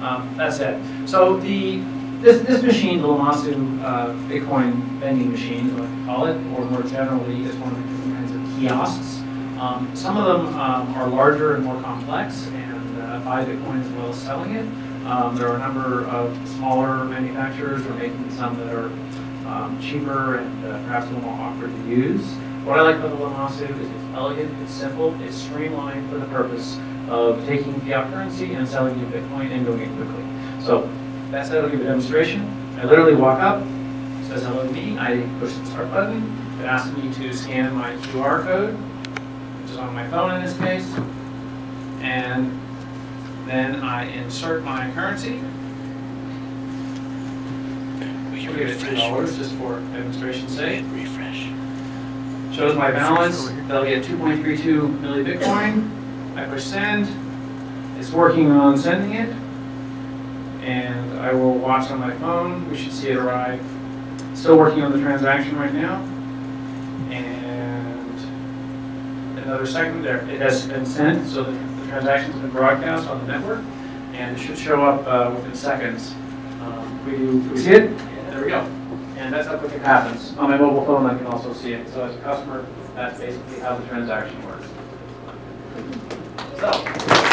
That's it. So this machine, the Lamassu Bitcoin vending machine, what I call it, or more generally, is one of the different kinds of kiosks. Some of them are larger and more complex and buy Bitcoin as well as selling it. There are a number of smaller manufacturers who are making some that are cheaper and perhaps a little more awkward to use. What I like about the Lamassu is it's elegant, it's simple, it's streamlined for the purpose of taking fiat currency and selling you Bitcoin and doing it quickly. So that's how I'll give a demonstration. I literally walk up, it says hello to me, I push the start button, it asks me to scan my QR code, which is on my phone in this case, and then I insert my currency. We can give it $2 just for demonstration's sake. Refresh. Shows my balance, they'll get 2.32 milli Bitcoin. I push send, it's working on sending it. And I will watch on my phone. We should see it arrive. Still working on the transaction right now. And another second there. It has been sent, so the transaction's been broadcast on the network. And it should show up within seconds. We see it? Yeah, there we go. And that's how quick it happens. On my mobile phone, I can also see it. So as a customer, that's basically how the transaction works. So.